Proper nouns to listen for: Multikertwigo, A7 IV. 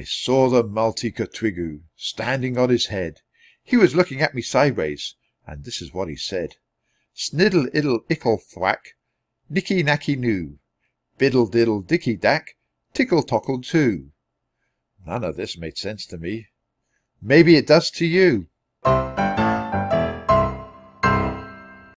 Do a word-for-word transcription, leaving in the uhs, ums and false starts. I saw the Multikertwigo standing on his head. He was looking at me sideways, and this is what he said: Sniddle iddle ickle thwack, nicky nacky noo, biddle diddle dicky dack, tickle tockle too. None of this made sense to me. Maybe it does to you.